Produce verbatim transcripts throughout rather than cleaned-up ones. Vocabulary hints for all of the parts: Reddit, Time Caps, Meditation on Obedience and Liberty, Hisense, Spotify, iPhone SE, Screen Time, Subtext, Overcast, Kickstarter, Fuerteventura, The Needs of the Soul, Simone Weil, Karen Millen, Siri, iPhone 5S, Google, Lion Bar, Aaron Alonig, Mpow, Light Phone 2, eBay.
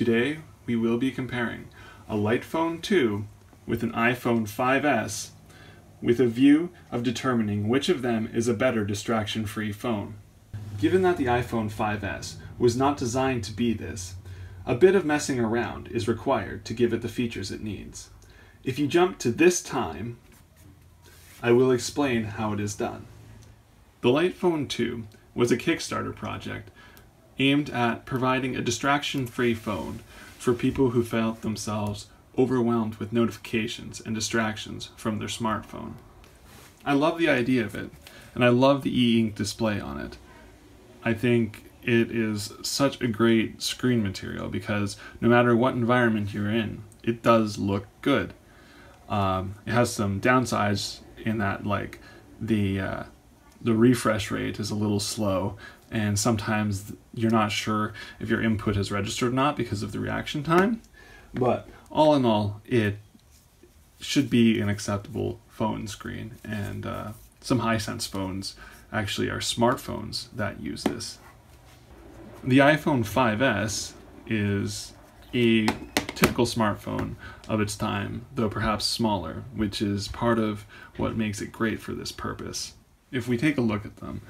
Today, we will be comparing a Light Phone two with an iPhone five S with a view of determining which of them is a better distraction-free phone. Given that the iPhone five S was not designed to be this, a bit of messing around is required to give it the features it needs. If you jump to this time, I will explain how it is done. The Light Phone two was a Kickstarter project aimed at providing a distraction-free phone for people who felt themselves overwhelmed with notifications and distractions from their smartphone. I love the idea of it, and I love the e-ink display on it. I think it is such a great screen material because no matter what environment you're in, it does look good. Um, it has some downsides in that, like, the, uh, the refresh rate is a little slow, and sometimes you're not sure if your input is registered or not because of the reaction time. But all in all, it should be an acceptable phone screen, and uh, some Hisense phones actually are smartphones that use this. The iPhone five S is a typical smartphone of its time, though perhaps smaller, which is part of what makes it great for this purpose. If we take a look at them,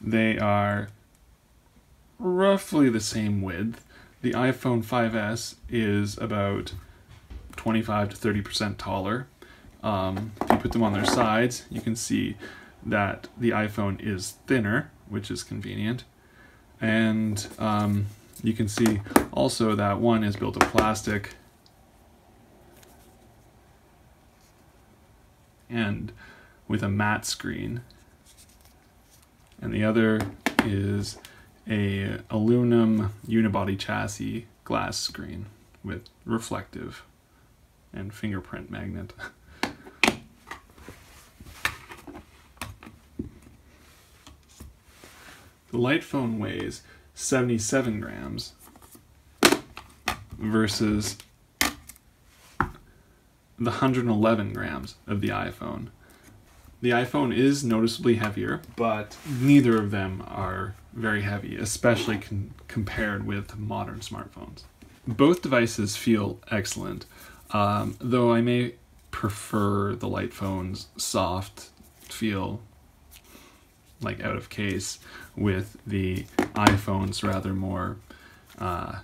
they are roughly the same width. The iPhone five S is about twenty-five to thirty percent taller. Um, if you put them on their sides, you can see that the iPhone is thinner, which is convenient. And um, you can see also that one is built of plastic, and with a matte screen. And the other is a aluminum unibody chassis glass screen with reflective and fingerprint magnet. The Light Phone weighs seventy-seven grams versus the one hundred eleven grams of the iPhone. The iPhone is noticeably heavier, but neither of them are very heavy, especially con compared with modern smartphones. Both devices feel excellent, um, though I may prefer the Light Phone's soft feel, like out of case, with the iPhone's rather more uh,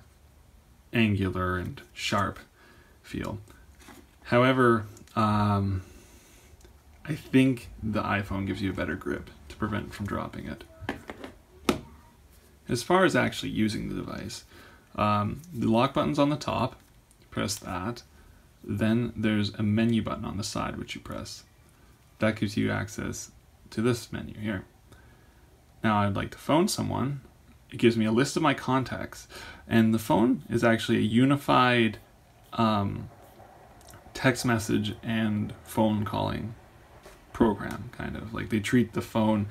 angular and sharp feel. However, um, I think the iPhone gives you a better grip to prevent from dropping it. As far as actually using the device, um, the lock button's on the top, press that, then there's a menu button on the side which you press. That gives you access to this menu here. Now I'd like to phone someone. It gives me a list of my contacts, and the phone is actually a unified um, text message and phone calling program, kind of. Like, they treat the phone,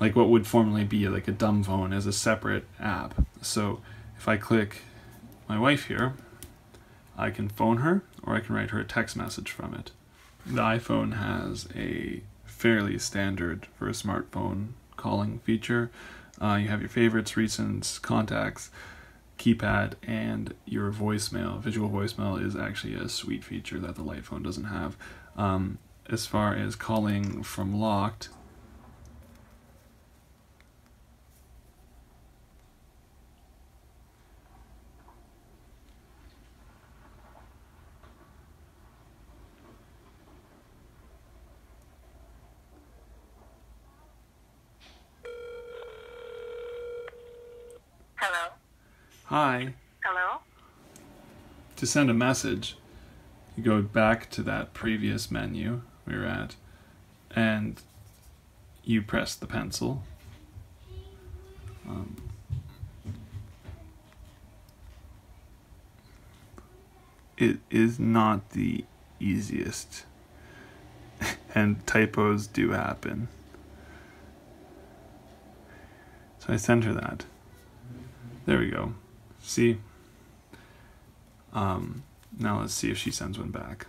like what would formerly be like a dumb phone, as a separate app. So if I click my wife here, I can phone her, or I can write her a text message from it. The iPhone has a fairly standard for a smartphone calling feature. Uh, you have your favorites, recents, contacts, keypad, and your voicemail. Visual voicemail is actually a sweet feature that the Light Phone doesn't have. Um, as far as calling from locked, hi. Hello? To send a message, you go back to that previous menu we were at, and you press the pencil. Um, it is not the easiest, and typos do happen. So I sent her that. There we go. See? Um, now let's see if she sends one back.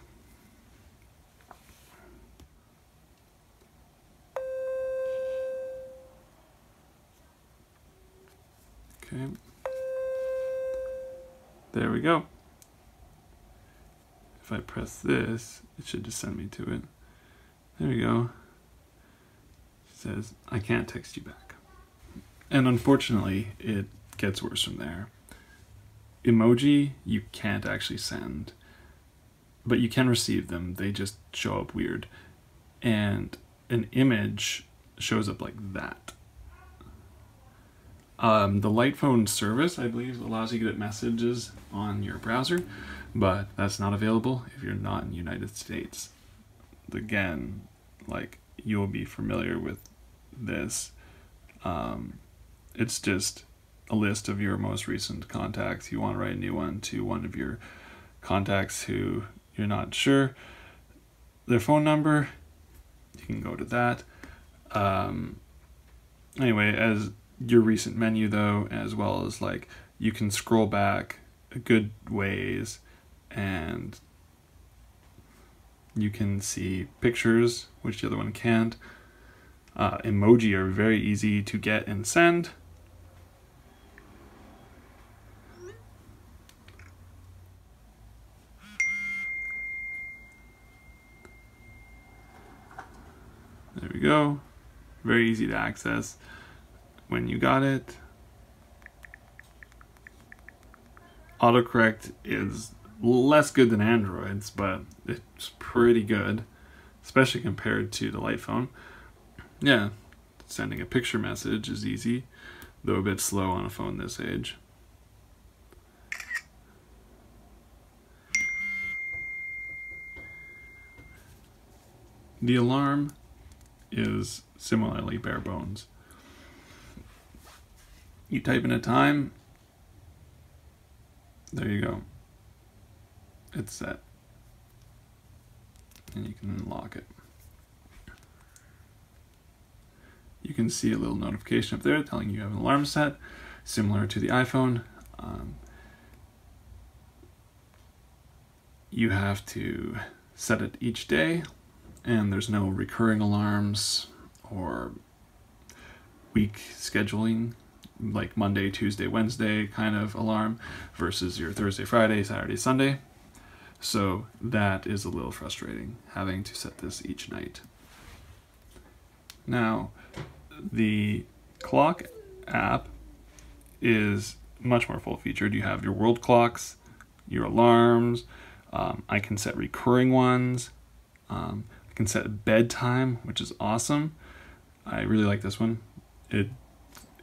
Okay. There we go. If I press this, it should just send me to it. There we go. It says, I can't text you back. And unfortunately, it gets worse from there. Emoji, you can't actually send, but you can receive them. They just show up weird. And an image shows up like that. Um, the Light Phone service, I believe, allows you to get messages on your browser, but that's not available if you're not in the United States. Again, like, you'll be familiar with this. Um, it's just a list of your most recent contacts. You want to write a new one to one of your contacts who you're not sure their phone number. You can go to that. Um, anyway, as your recent menu though, as well as like you can scroll back a good ways and you can see pictures, which the other one can't. Uh, emoji are very easy to get and send. There we go. Very easy to access when you got it. Autocorrect is less good than Android's, but it's pretty good, especially compared to the Light Phone. Yeah, sending a picture message is easy, though a bit slow on a phone this age. The alarm is similarly bare bones. You type in a time, there you go, it's set, and you can unlock it. You can see a little notification up there telling you you have an alarm set, similar to the iPhone. Um, you have to set it each day, and there's no recurring alarms or week scheduling, like Monday, Tuesday, Wednesday kind of alarm versus your Thursday, Friday, Saturday, Sunday. So that is a little frustrating, having to set this each night. Now, the clock app is much more full-featured. You have your world clocks, your alarms. Um, I can set recurring ones. Um, I can set bedtime, which is awesome. I really like this one. It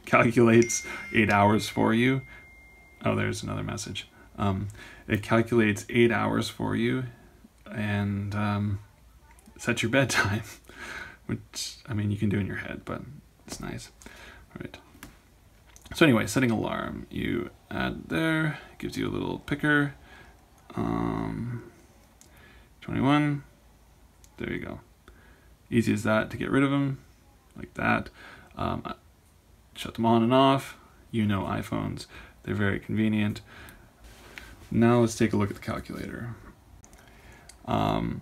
calculates eight hours for you. Oh, there's another message. Um, it calculates eight hours for you and um, sets your bedtime, which, I mean, you can do in your head, but it's nice. All right. So anyway, setting alarm, you add there, it gives you a little picker. Um, twenty-one, there you go. Easy as that to get rid of them, like that. Um, I, shut them on and off. You know iPhones, they're very convenient. Now let's take a look at the calculator. Um,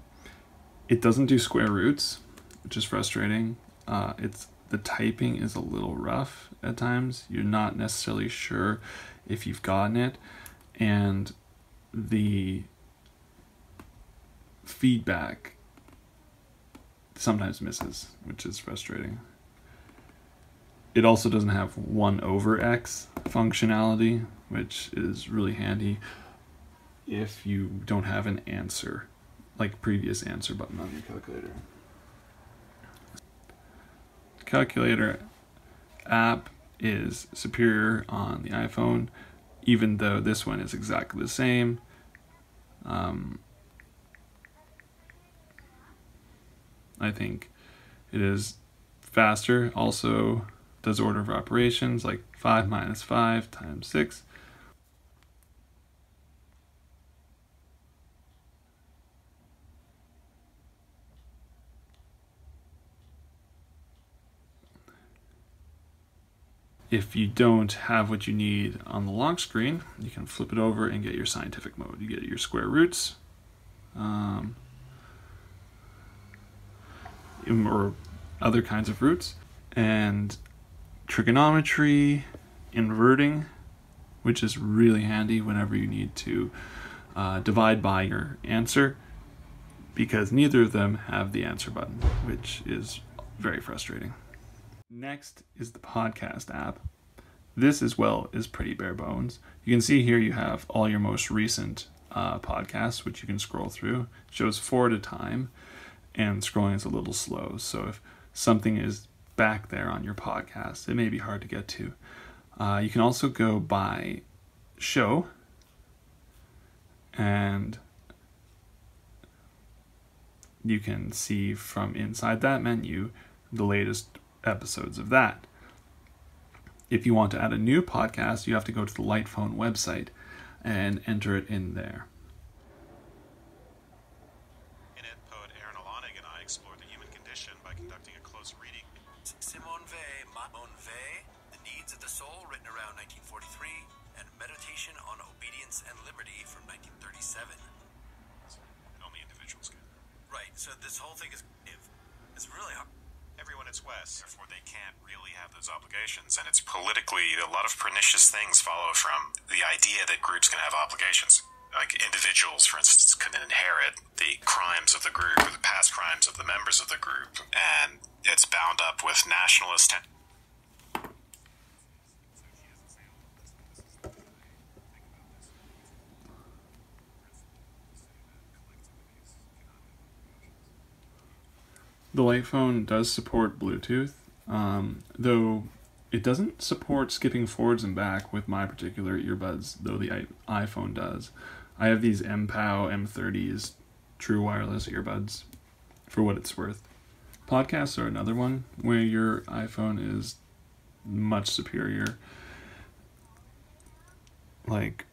it doesn't do square roots, which is frustrating. Uh, it's the typing is a little rough at times. You're not necessarily sure if you've gotten it. And the feedback sometimes misses, which is frustrating. It also doesn't have one over X functionality, which is really handy if you don't have an answer, like previous answer button on your calculator. Calculator app is superior on the iPhone, even though this one is exactly the same. Um, I think it is faster. Also, does order of operations, like five minus five times six. If you don't have what you need on the lock screen, you can flip it over and get your scientific mode. You get your square roots, um, or other kinds of roots, and trigonometry, inverting, which is really handy whenever you need to uh, divide by your answer, because neither of them have the answer button, which is very frustrating. Next is the podcast app. This as well is pretty bare bones. You can see here you have all your most recent uh, podcasts, which you can scroll through. It shows four at a time, and scrolling is a little slow. So if something is back there on your podcast, it may be hard to get to. Uh, you can also go by show, and you can see from inside that menu the latest episodes of that. If you want to add a new podcast, you have to go to the Light Phone website and enter it in there. In it, poet Aaron Alonig and I explored the human condition by conducting a close reading. Simone Weil, The Needs of the Soul, written around nineteen forty-three, and Meditation on Obedience and Liberty from nineteen thirty-seven. And only individuals can. Right, so this whole thing is it's really hard. Everyone it's West, therefore they can't really have those obligations, and it's politically a lot of pernicious things follow from the idea that groups can have obligations. Like individuals, for instance, can inherit the crimes of the group or the past crimes of the members of the group, and it's bound up with nationalist ten- The Light Phone does support Bluetooth, um, though it doesn't support skipping forwards and back with my particular earbuds, though the I- iPhone does. I have these M P O W M thirties true wireless earbuds, for what it's worth. Podcasts are another one where your iPhone is much superior. Like,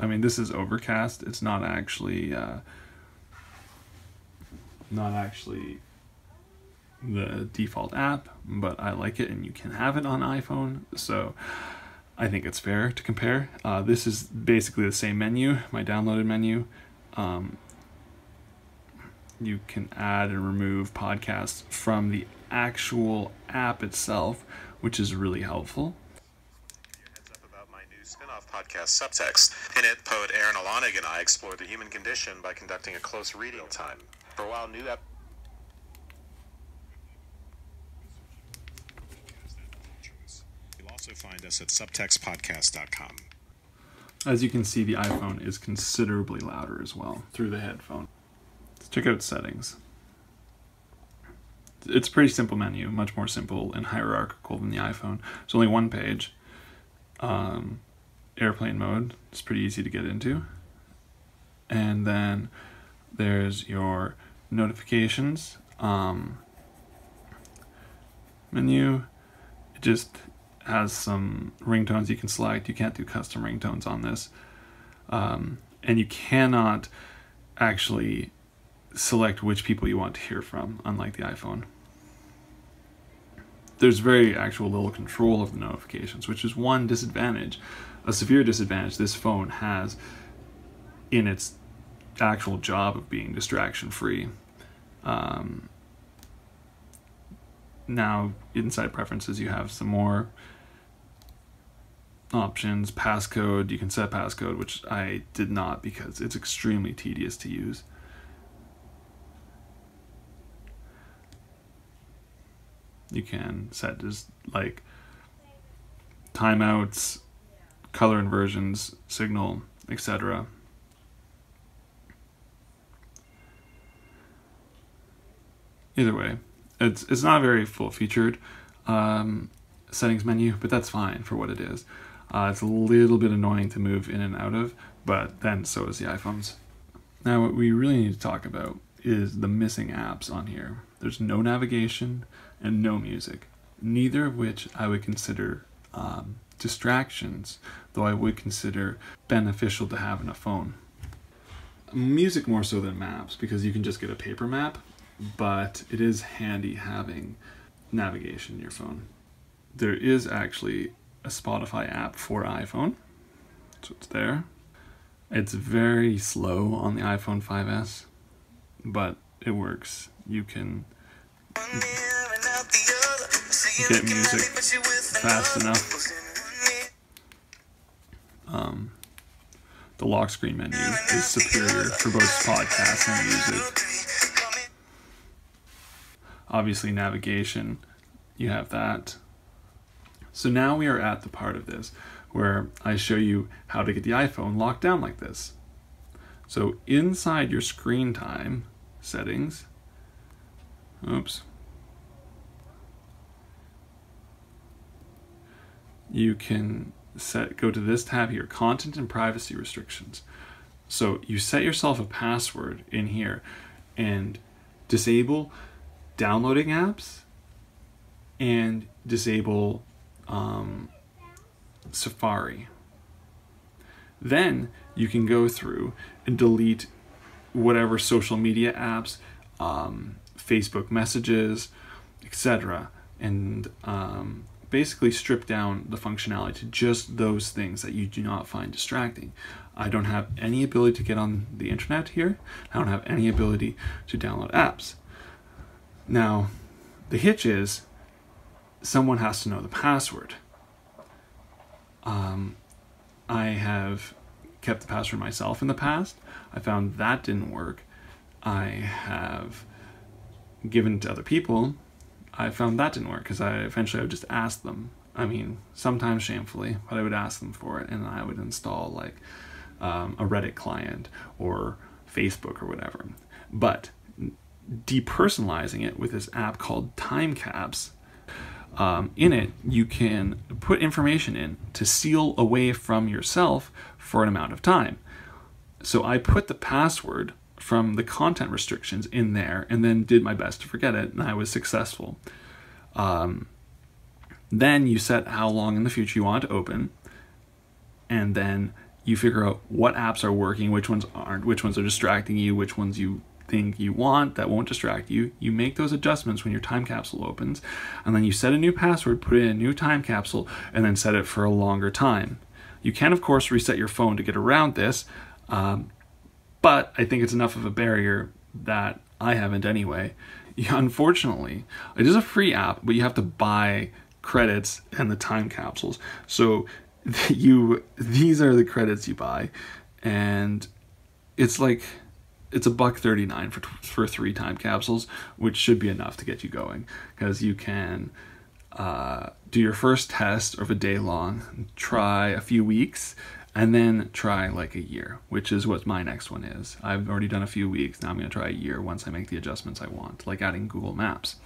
I mean, this is Overcast. It's not actually, uh, not actually the default app, but I like it, and you can have it on iPhone, so I think it's fair to compare. Uh, this is basically the same menu, my downloaded menu. Um, you can add and remove podcasts from the actual app itself, which is really helpful. Spin-off podcast Subtext. In it, poet Aaron Alonig and I explored the human condition by conducting a close reading time. For a while, new ep- You'll also find us at subtext podcast dot com. As you can see, the iPhone is considerably louder as well through the headphone. Let's check out settings. It's a pretty simple menu, much more simple and hierarchical than the iPhone. There's only one page. Um... Airplane mode, it's pretty easy to get into. And then there's your notifications um, menu. It just has some ringtones you can select. You can't do custom ringtones on this. Um, and you cannot actually select which people you want to hear from, unlike the iPhone. There's very actual little control of the notifications, which is one disadvantage, a severe disadvantage this phone has in its actual job of being distraction-free. Um, now, inside preferences, you have some more options. Passcode, you can set passcode, which I did not because it's extremely tedious to use. You can set just like timeouts, color inversions, signal, et cetera. Either way, it's it's not very full-featured um, settings menu, but that's fine for what it is. Uh, it's a little bit annoying to move in and out of, but then so is the iPhones. Now, what we really need to talk about is the missing apps on here. There's no navigation and no music, neither of which I would consider um, distractions, though I would consider beneficial to have in a phone. Music more so than maps, because you can just get a paper map, but it is handy having navigation in your phone. There is actually a Spotify app for iPhone, so it's there. It's very slow on the iPhone five S, but it works. You can... get music fast enough. Um, the lock screen menu is superior for both podcasts and music. Obviously, navigation, you have that. So now we are at the part of this where I show you how to get the iPhone locked down like this. So inside your Screen Time settings, oops, you can set, go to this tab here, content and privacy restrictions. So you set yourself a password in here and disable downloading apps and disable um, Safari. Then you can go through and delete whatever social media apps, um, Facebook messages, et cetera, and um, basically strip down the functionality to just those things that you do not find distracting. I don't have any ability to get on the internet here. I don't have any ability to download apps. Now, the hitch is someone has to know the password. Um, I have kept the password myself in the past. I found that didn't work. I have given it to other people. I found that didn't work because I eventually I would just ask them. I mean, sometimes shamefully, but I would ask them for it, and I would install like um, a Reddit client or Facebook or whatever. But depersonalizing it with this app called Time Caps, um, in it you can put information in to seal away from yourself for an amount of time. So I put the password from the content restrictions in there and then did my best to forget it, and I was successful. Um, then you set how long in the future you want to open, and then you figure out what apps are working, which ones aren't, which ones are distracting you, which ones you think you want that won't distract you. You make those adjustments when your time capsule opens, and then you set a new password, put in a new time capsule, and then set it for a longer time. You can, of course, reset your phone to get around this, um, but I think it's enough of a barrier that I haven't anyway. Yeah, unfortunately, it is a free app, but you have to buy credits and the time capsules. So you, these are the credits you buy, and it's like, it's a buck thirty-nine for for three time capsules, which should be enough to get you going, because you can uh, do your first test of a day long, try a few weeks, and then try like a year, which is what my next one is. I've already done a few weeks, now I'm gonna try a year once I make the adjustments I want, like adding Google Maps.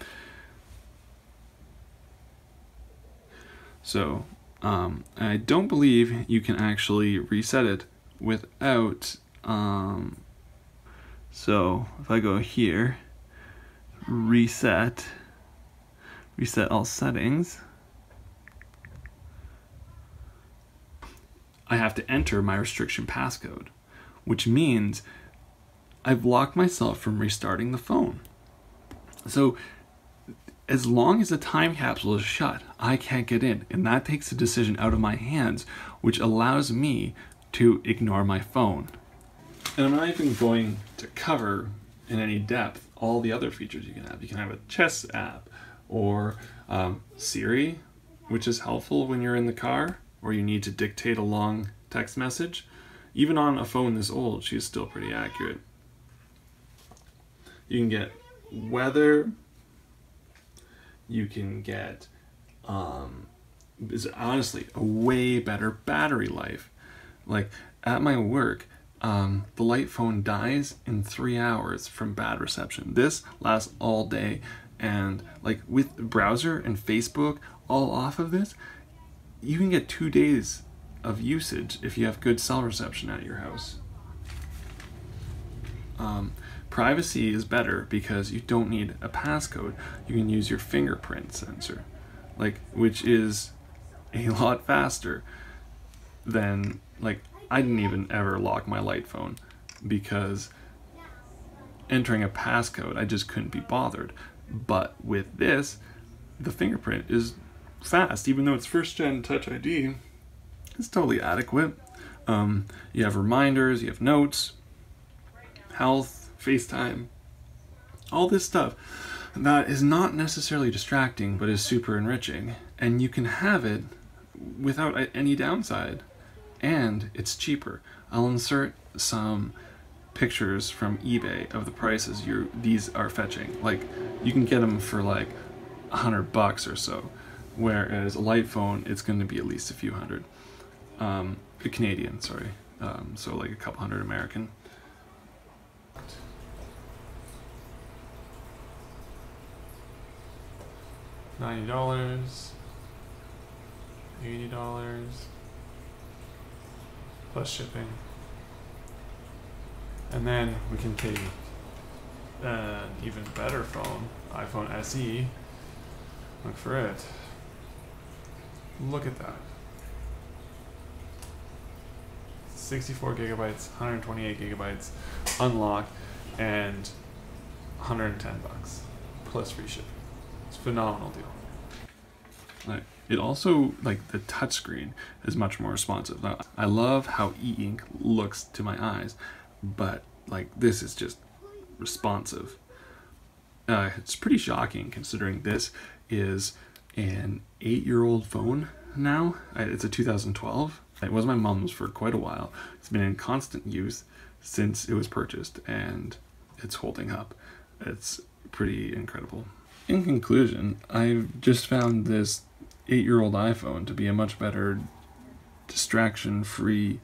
So, um, I don't believe you can actually reset it without, um, so if I go here, reset, reset all settings, I have to enter my restriction passcode, which means I've locked myself from restarting the phone. So as long as the time capsule is shut, I can't get in, and that takes the decision out of my hands, which allows me to ignore my phone. And I'm not even going to cover in any depth all the other features you can have. You can have a chess app, or um, Siri, which is helpful when you're in the car, or you need to dictate a long text message. Even on a phone this old, she's still pretty accurate. You can get weather, you can get, um, is honestly a way better battery life. Like at my work, um, the Light Phone dies in three hours from bad reception. This lasts all day, and like with the browser and Facebook all off of this, you can get two days of usage if you have good cell reception at your house. Um, privacy is better because you don't need a passcode. You can use your fingerprint sensor, like which is a lot faster than, like, I didn't even ever lock my Light Phone because entering a passcode, I just couldn't be bothered. But with this, the fingerprint is fast, even though it's first gen Touch I D, it's totally adequate. Um, you have reminders, you have notes, health, FaceTime, all this stuff. that is not necessarily distracting, but is super enriching. And you can have it without any downside. And it's cheaper. I'll insert some pictures from eBay of the prices you're, these are fetching. Like, you can get them for like a hundred bucks or so, whereas a Light Phone, it's going to be at least a few hundred. Um, Canadian, sorry. Um, so like a couple hundred American. ninety dollars, eighty dollars, plus shipping. And then we can take an even better phone, iPhone S E. Look for it. Look at that. sixty-four gigabytes, one hundred twenty-eight gigabytes, unlocked, and one hundred ten bucks plus free shipping. It's a phenomenal deal. Like, it also, like, the touchscreen is much more responsive. Now, I love how e-ink looks to my eyes, but like this is just responsive. Uh, it's pretty shocking considering this is an eight-year-old phone now. It's a two thousand twelve. It was my mom's for quite a while. It's been in constant use since it was purchased, and it's holding up. It's pretty incredible. In conclusion, I've just found this eight-year-old iPhone to be a much better distraction-free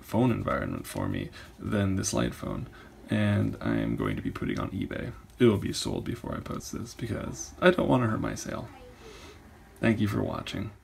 phone environment for me than this Light Phone, and I am going to be putting on eBay. It will be sold before I post this because I don't want to hurt my sale. Thank you for watching.